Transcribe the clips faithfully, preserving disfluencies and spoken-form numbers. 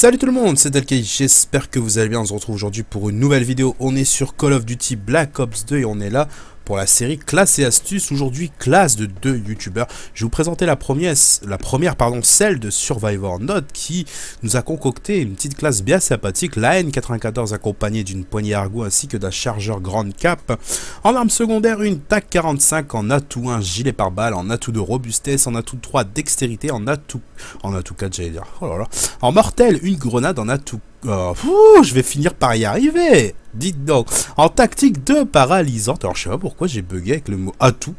Salut tout le monde, c'est Dalkaï, j'espère que vous allez bien. On se retrouve aujourd'hui pour une nouvelle vidéo. On est sur Call of Duty Black Ops deux et on est là pour la série Classe et Astuces. Aujourd'hui, classe de deux youtubeurs. Je vais vous présenter la première, la première pardon, celle de Survivor Note qui nous a concocté une petite classe bien sympathique, la N quatre-vingt-quatorze accompagnée d'une poignée argot ainsi que d'un chargeur grande cape. En arme secondaire, une T A C quarante-cinq, en atout un gilet pare-balles, en atout deux robustesse, en atout trois dextérité, en atout, en atout quatre j'allais dire, oh là là, en mortel une grenade, en atout Oh, fou, je vais finir par y arriver. Dites donc. En tactique deux paralysante. Alors je sais pas pourquoi j'ai bugué avec le mot atout.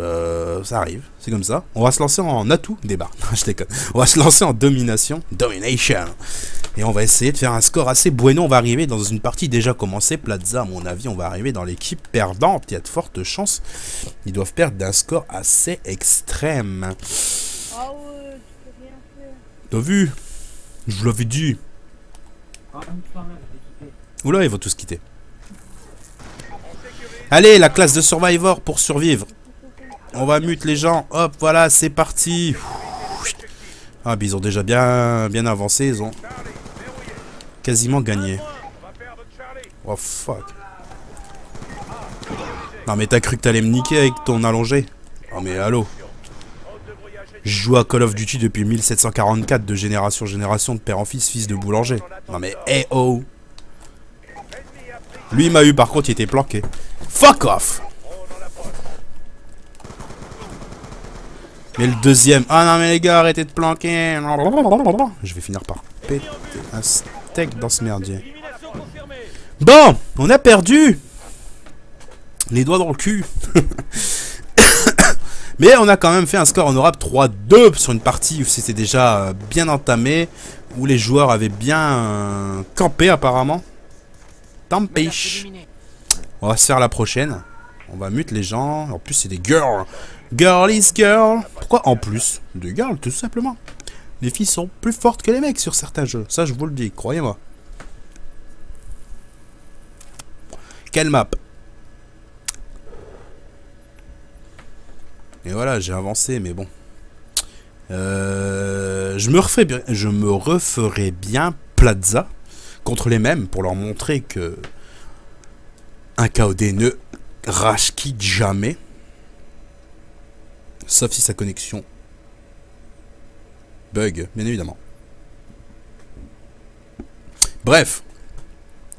Euh, ça arrive, c'est comme ça. On va se lancer en atout, débat. Je déconne. On va se lancer en domination, domination. Et on va essayer de faire un score assez bueno. On va arriver dans une partie déjà commencée. Plaza, à mon avis, on va arriver dans l'équipe perdante. Il y a de fortes chances. Ils doivent perdre d'un score assez extrême. Oh, ouais, tu peux rien faire. T'as vu? Je l'avais dit. Oula, ils vont tous quitter. Allez, la classe de Survivor pour survivre. On va mute les gens. Hop, voilà, c'est parti. Ah, mais ils ont déjà bien, bien avancé. Ils ont quasiment gagné. Oh, fuck. Non, mais t'as cru que t'allais me niquer avec ton allongé? Oh, mais allô. Je joue à Call of Duty depuis mille sept cent quarante-quatre, de génération en génération, de père en fils, fils de boulanger. Non mais, eh oh. Lui il m'a eu, par contre, il était planqué. Fuck off. Mais le deuxième... Ah non mais les gars, arrêtez de planquer. Je vais finir par péter un steak dans ce merdier. Bon, on a perdu. Les doigts dans le cul. Mais on a quand même fait un score honorable trois deux sur une partie où c'était déjà bien entamé, où les joueurs avaient bien campé apparemment. T'empêche. On va se faire la prochaine. On va mute les gens. En plus c'est des girls. Girl is girl. Pourquoi en plus? Des girls tout simplement. Les filles sont plus fortes que les mecs sur certains jeux. Ça je vous le dis, croyez-moi. Quelle map? Et voilà, j'ai avancé, mais bon. Euh, je, me refais bien, je me referai bien Plaza contre les mêmes pour leur montrer que un K O D ne rage quitte jamais. Sauf si sa connexion bug, bien évidemment. Bref.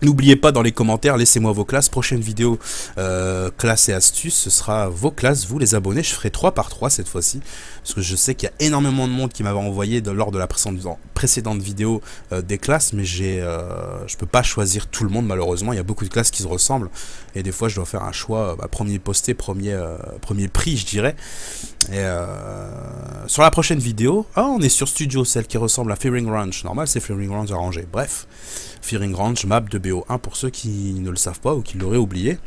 N'oubliez pas dans les commentaires, laissez-moi vos classes. Prochaine vidéo, euh, classe et astuces, ce sera vos classes, vous les abonnés. Je ferai trois par trois cette fois-ci. Parce que je sais qu'il y a énormément de monde qui m'avait envoyé de, lors de la précédente vidéo euh, des classes. Mais j'ai, euh, je peux pas choisir tout le monde malheureusement. Il y a beaucoup de classes qui se ressemblent. Et des fois, je dois faire un choix. Bah, premier posté, premier, euh, premier prix, je dirais. Et euh, sur la prochaine vidéo, ah, on est sur Studio, celle qui ressemble à Fearing Ranch. Normal, c'est Fearing Ranch arrangé. Bref, Fearing Ranch, map de B O un pour ceux qui ne le savent pas ou qui l'auraient oublié.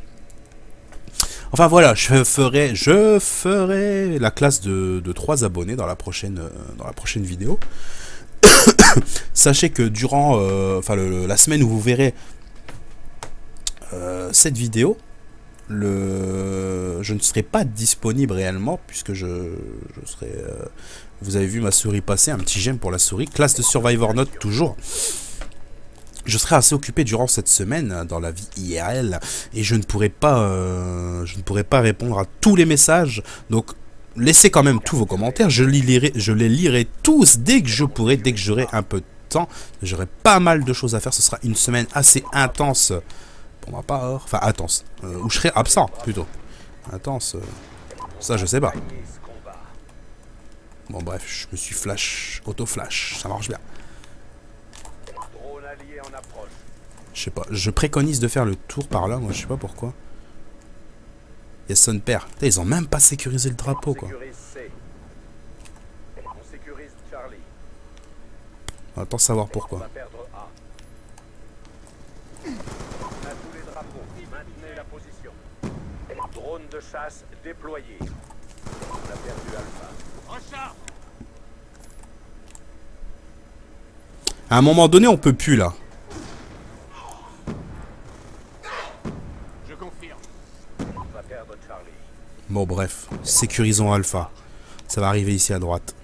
Enfin voilà, je ferai, je ferai la classe de, de trois abonnés dans la prochaine, dans la prochaine vidéo. Sachez que durant euh, enfin, le, la semaine où vous verrez euh, cette vidéo, le, je ne serai pas disponible réellement puisque je, je serai... Euh, vous avez vu ma souris passer, un petit j'aime pour la souris. Classe de Survivor Note toujours. Je serai assez occupé durant cette semaine dans la vie I R L et je ne pourrai pas, euh, je ne pourrai pas répondre à tous les messages. Donc laissez quand même tous vos commentaires, je les lirai, je les lirai tous dès que je pourrai, dès que j'aurai un peu de temps. J'aurai pas mal de choses à faire, ce sera une semaine assez intense pour ma part, enfin intense, euh, où je serai absent plutôt. Intense, euh, ça je sais pas. Bon bref, je me suis flash, auto-flash, ça marche bien. Je sais pas, je préconise de faire le tour par là, moi je sais pas pourquoi. Il y a son père. Putain, ils ont même pas sécurisé le drapeau quoi. On attend savoir pourquoi. À un moment donné, on peut plus là. Bon bref, sécurisons Alpha. Ça va arriver ici à droite.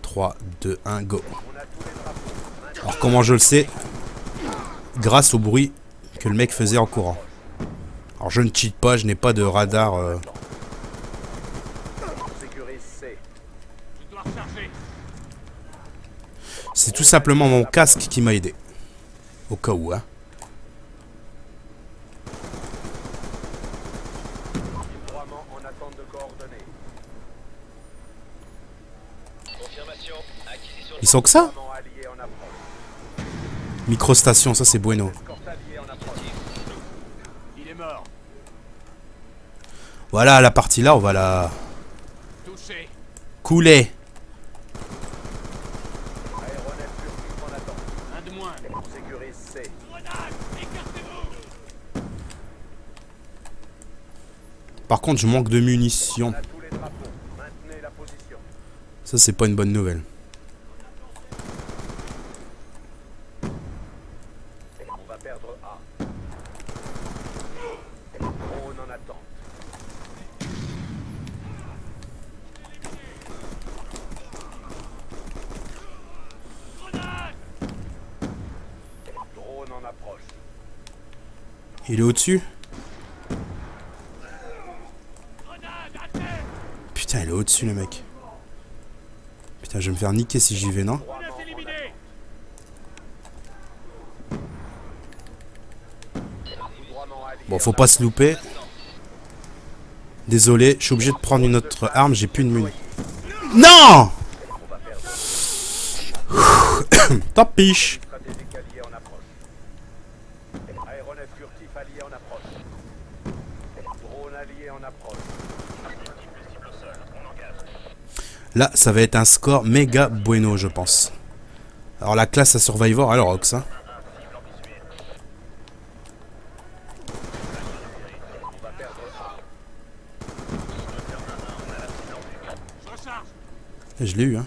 trois, deux, un, go. On a tous les drapeaux. Alors comment je le sais? Grâce au bruit que le mec faisait en courant. Alors je ne cheat pas, je n'ai pas de radar. Euh... C'est tout simplement mon casque qui m'a aidé. Au cas où, hein. Ils sont que ça? Microstation, ça c'est bueno. Voilà, la partie là, on va la... couler. Par contre, je manque de munitions. Ça, c'est pas une bonne nouvelle. Il est au-dessus? Putain, il est au-dessus, le mec. Putain, je vais me faire niquer si j'y vais, non? Bon, faut pas se louper. Désolé, je suis obligé de prendre une autre arme, j'ai plus de muni. Non! Tant pis. Là, ça va être un score méga bueno, je pense. Alors, la classe à Survivor, alors, Ox. Hein. Je l'ai eu, hein.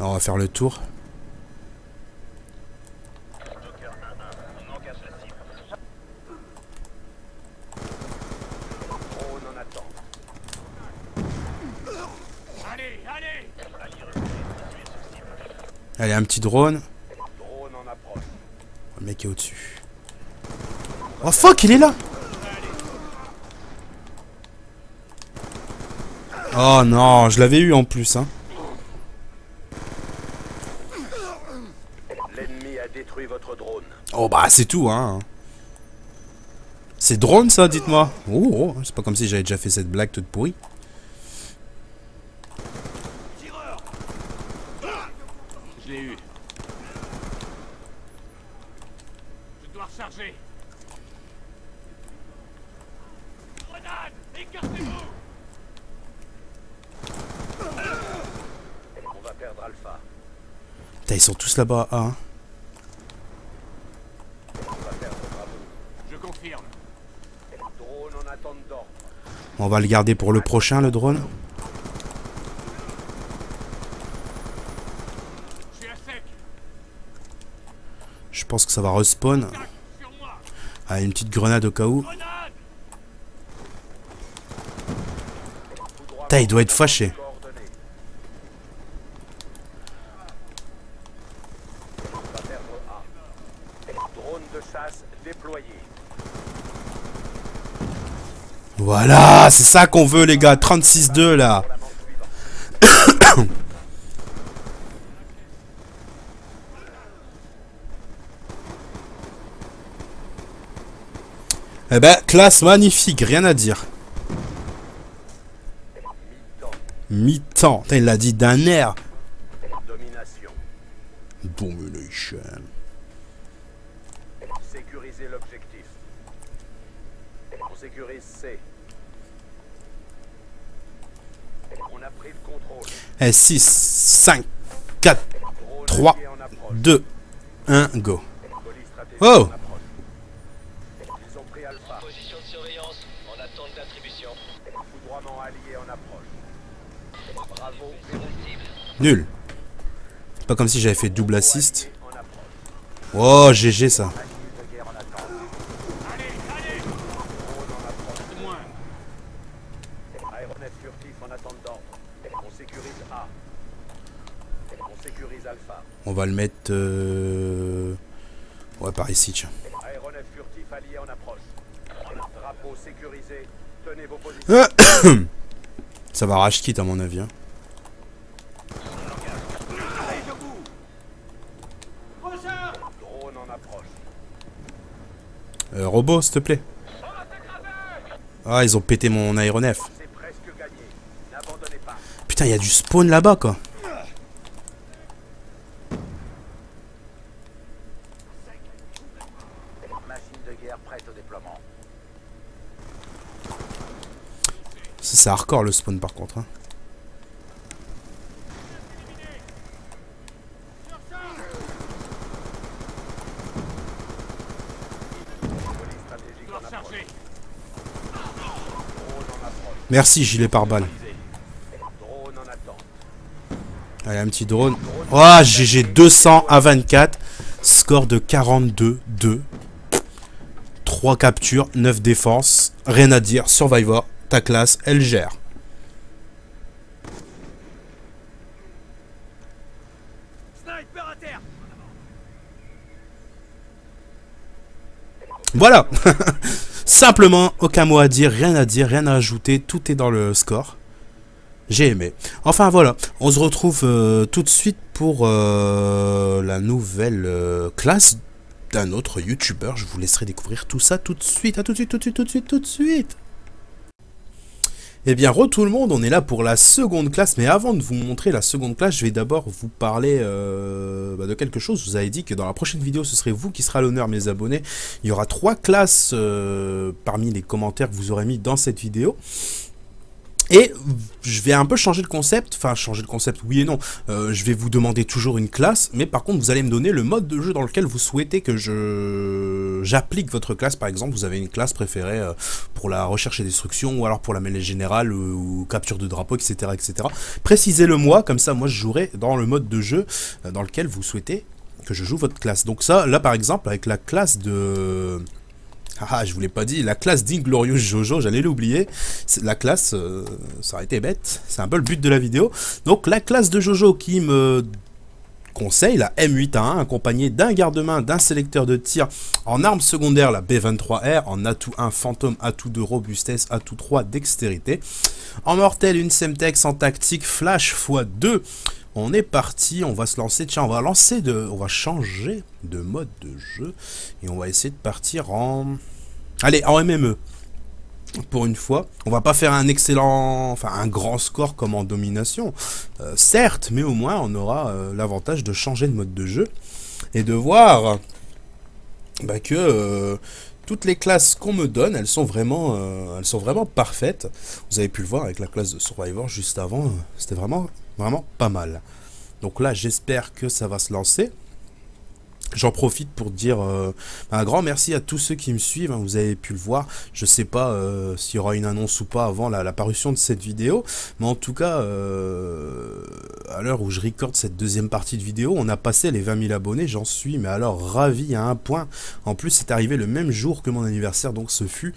Alors, on va faire le tour. Allez, un petit drone. Le mec est au-dessus. Oh fuck, il est là. Oh non, je l'avais eu en plus, hein. L'ennemi a détruit votre drone. Oh bah c'est tout, hein. C'est drone ça, dites-moi. Oh, oh, c'est pas comme si j'avais déjà fait cette blague toute pourrie. Putain, ils sont tous là-bas, hein. On va le garder pour le prochain, le drone. Je pense que ça va respawn. Ah, une petite grenade au cas où. Putain, il doit être fâché. Voilà, c'est ça qu'on veut les gars, trente-six deux là. Eh ben, classe magnifique, rien à dire. Mi-temps, il l'a dit d'un air. Domination. Sécurisez l'objectif. On sécurise C. On a pris le contrôle. Et six, cinq, quatre, trois, deux, un, go. Oh! Ils ont pris Alpha. Position de surveillance en attente d'attribution. Foudroiement allié en approche. Bravo, nul. C'est pas comme si j'avais fait double assist. Oh, G G ça. le mettre... Euh... Ouais, par ici, tiens. Ça va rage quitte à mon avis. Hein. Euh, robot, s'il te plaît. Ah, ils ont pété mon aéronef. Putain, il y a du spawn là-bas, quoi. Ça, c'est hardcore le spawn par contre. Hein. Merci, gilet pare-balles. Allez, un petit drone. Oh, G G, deux cents à vingt-quatre. Score de quarante-deux deux. trois captures, neuf défenses. Rien à dire, Survivor, ta classe, elle gère. Voilà. Simplement, aucun mot à dire, rien à dire, rien à ajouter, tout est dans le score. J'ai aimé. Enfin voilà, on se retrouve euh, tout de suite pour euh, la nouvelle euh, classe d'un autre youtubeur. Je vous laisserai découvrir tout ça tout de suite, à tout de suite, tout de suite, tout de suite, tout de suite. Eh bien, re tout le monde, on est là pour la seconde classe, mais avant de vous montrer la seconde classe, je vais d'abord vous parler euh, bah, de quelque chose. Je vous avais dit que dans la prochaine vidéo, ce serait vous qui serez à l'honneur, mes abonnés. Il y aura trois classes euh, parmi les commentaires que vous aurez mis dans cette vidéo. Et je vais un peu changer le concept, enfin changer le concept oui et non, euh, je vais vous demander toujours une classe, mais par contre vous allez me donner le mode de jeu dans lequel vous souhaitez que je j'applique votre classe. Par exemple, vous avez une classe préférée euh, pour la recherche et destruction, ou alors pour la mêlée générale, ou, ou capture de drapeau, etc, etc. Précisez-le moi, comme ça moi je jouerai dans le mode de jeu euh, dans lequel vous souhaitez que je joue votre classe. Donc ça, là par exemple, avec la classe de... Ah, je vous l'ai pas dit, la classe d'Inglorious Jojo, j'allais l'oublier. La classe, euh, ça aurait été bête, c'est un peu le but de la vidéo. Donc la classe de Jojo qui me conseille, la M huit A un, accompagnée d'un garde-main, d'un sélecteur de tir, en arme secondaire, la B vingt-trois R, en atout un, fantôme, atout deux, robustesse, atout trois, dextérité. En mortel, une Semtex, en tactique, flash fois deux. On est parti, on va se lancer, tiens, on va lancer de, on va changer de mode de jeu et on va essayer de partir en, allez, en M M E. Pour une fois, on va pas faire un excellent, enfin un grand score comme en domination, euh, certes, mais au moins on aura euh, l'avantage de changer de mode de jeu et de voir bah, que euh, toutes les classes qu'on me donne, elles sont vraiment, euh, elles sont vraiment parfaites. Vous avez pu le voir avec la classe de Survivor juste avant, euh, c'était vraiment Vraiment pas mal. Donc là, j'espère que ça va se lancer. J'en profite pour dire euh, un grand merci à tous ceux qui me suivent. Hein, vous avez pu le voir. Je sais pas euh, s'il y aura une annonce ou pas avant la, la parution de cette vidéo. Mais en tout cas, euh, à l'heure où je recorde cette deuxième partie de vidéo, on a passé les vingt mille abonnés. J'en suis, mais alors, ravi à un point. En plus, c'est arrivé le même jour que mon anniversaire. Donc, ce fut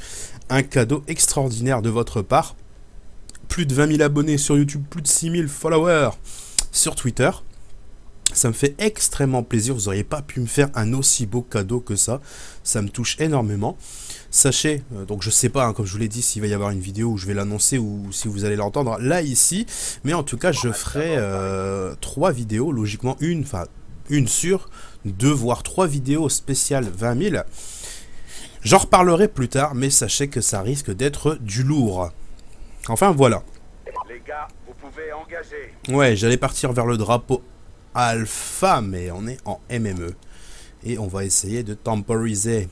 un cadeau extraordinaire de votre part. Plus de vingt mille abonnés sur YouTube, plus de six mille followers sur Twitter. Ça me fait extrêmement plaisir. Vous n'auriez pas pu me faire un aussi beau cadeau que ça. Ça me touche énormément. Sachez, euh, donc je sais pas, hein, comme je vous l'ai dit, s'il va y avoir une vidéo où je vais l'annoncer ou si vous allez l'entendre là, ici. Mais en tout cas, je ferai euh, trois vidéos, logiquement une, enfin une sur deux, voire trois vidéos spéciales vingt mille. J'en reparlerai plus tard, mais sachez que ça risque d'être du lourd. Enfin, voilà. Les gars, vous pouvez engager. Ouais, j'allais partir vers le drapeau alpha, mais on est en M M E. Et on va essayer de temporiser.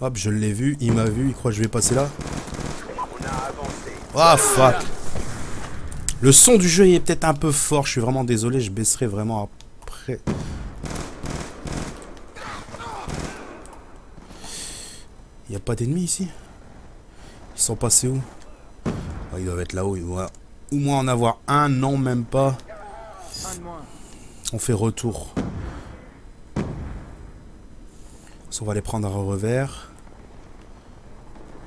Hop, je l'ai vu, il m'a vu, il croit que je vais passer là. Ah, fuck. Le son du jeu est peut-être un peu fort, je suis vraiment désolé, je baisserai vraiment après. Il n'y a pas d'ennemis ici? Ils sont passés où? Oh, ils doivent être là-haut, il doit au moins en avoir un, non même pas. On fait retour. On va les prendre à revers.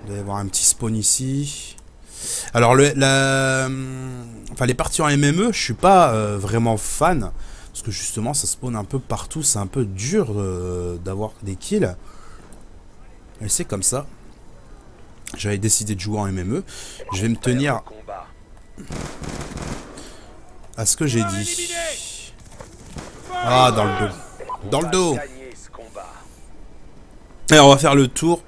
Il doit y avoir un petit spawn ici. Alors le, la, enfin, les parties en M M E, je suis pas euh, vraiment fan. parce que justement ça spawn un peu partout, c'est un peu dur euh, d'avoir des kills, et c'est comme ça. J'avais décidé de jouer en M M E, je vais me tenir à ce que j'ai dit. Ah, dans le dos, dans le dos. Et on va faire le tour.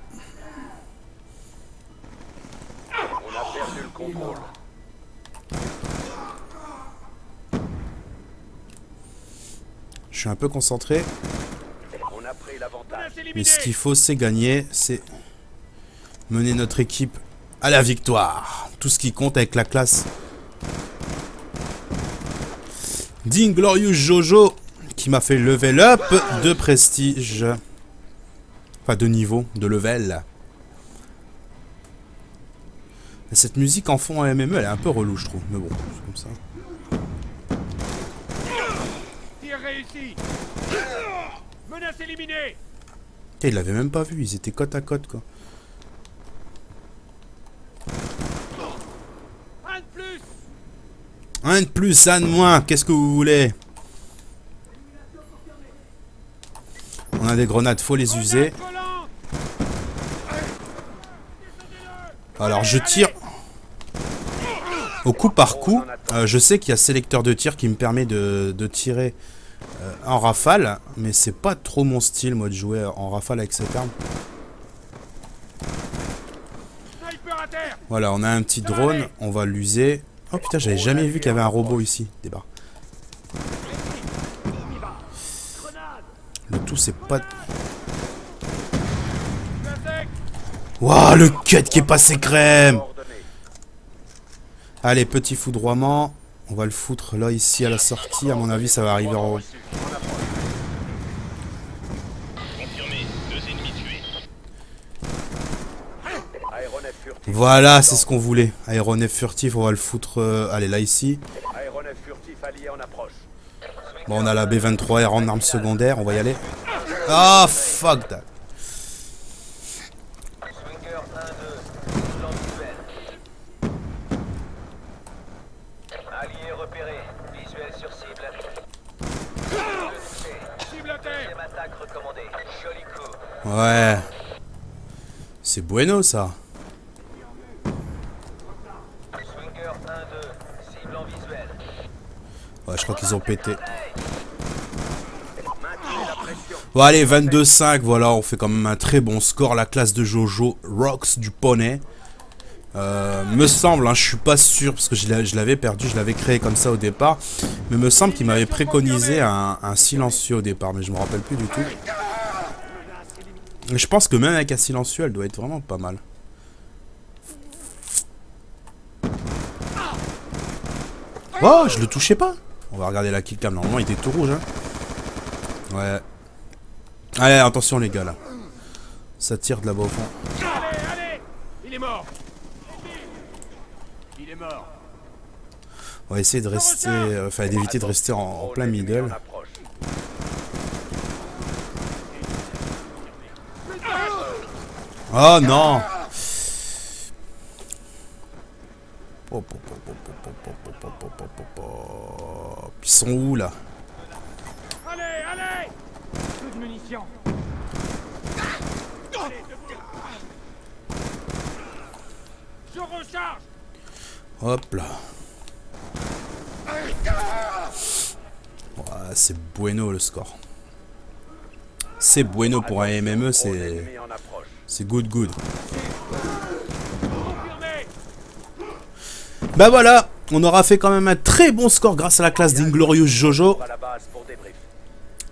Je suis un peu concentré. Mais ce qu'il faut, c'est gagner, c'est mener notre équipe à la victoire. Tout ce qui compte avec la classe d'Inglorious Jojo, qui m'a fait level up de prestige. Enfin, de niveau, de level. Et cette musique en fond M M E, elle est un peu relou, je trouve. Mais bon, c'est comme ça. Réussi. Menace éliminée. Il l'avait même pas vu, ils étaient côte à côte quoi. Un de plus, un de plus, un de moins, qu'est-ce que vous voulez? On a des grenades, faut les user. Alors je tire au coup par coup. Euh, je sais qu'il y a sélecteur de tir qui me permet de, de tirer Euh, en rafale, mais c'est pas trop mon style moi de jouer en rafale avec cette arme. Voilà, on a un petit drone, on va l'user. Oh putain, j'avais jamais vu qu'il y avait un robot ici. Débarque. Le tout c'est pas... Waouh, le cut qui est passé crème. Allez, petit foudroiement. On va le foutre là, ici, à la sortie. À mon avis, ça va arriver en haut. Voilà, c'est ce qu'on voulait. Aéronef furtif, on va le foutre... Euh, allez, là, ici. Bon, on a la B vingt-trois R en arme secondaire. On va y aller. Ah, fuck that. Ouais. C'est bueno ça. Ouais, je crois qu'ils ont pété. Bon allez, vingt-deux cinq, voilà, on fait quand même un très bon score. La classe de Jojo Rocks du poney. Euh, me semble, hein, je suis pas sûr parce que je l'avais perdu, je l'avais créé comme ça au départ. Mais me semble qu'il m'avait préconisé un, un silencieux au départ, mais je me rappelle plus du tout. Je pense que même avec un silencieux, elle doit être vraiment pas mal. Oh, je le touchais pas. On va regarder la killcam. Normalement, il était tout rouge. Hein. Ouais. Allez, attention les gars, là. Ça tire de là-bas au fond. Allez, allez. Il est mort. Il est mort. On va essayer de rester... Enfin, euh, d'éviter de rester en, en plein middle. Oh non! Ils sont où là? Allez, allez! Peu de munitions. Je recharge! Hop là! Oh, c'est bueno le score. C'est bueno pour un M M E, c'est... C'est good, good. Bah voilà, on aura fait quand même un très bon score grâce à la classe d'Inglorious Jojo.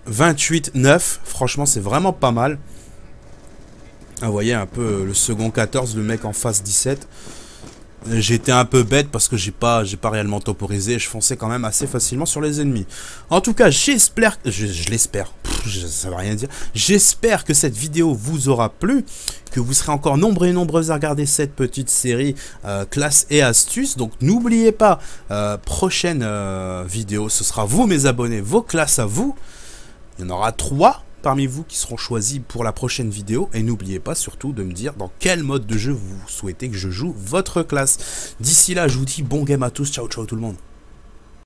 vingt-huit neuf, franchement c'est vraiment pas mal. Ah, vous voyez un peu le second quatorze, le mec en face dix-sept. J'étais un peu bête parce que j'ai pas, j'ai pas réellement temporisé. Je fonçais quand même assez facilement sur les ennemis. En tout cas, j'espère, je, je l'espère, ça va rien dire. J'espère que cette vidéo vous aura plu, que vous serez encore nombreux et nombreuses à regarder cette petite série euh, classe et astuces. Donc n'oubliez pas, euh, prochaine euh, vidéo, ce sera vous mes abonnés, vos classes à vous. Il y en aura trois parmi vous qui seront choisis pour la prochaine vidéo, et n'oubliez pas surtout de me dire dans quel mode de jeu vous souhaitez que je joue votre classe. D'ici là, je vous dis bon game à tous, ciao ciao tout le monde.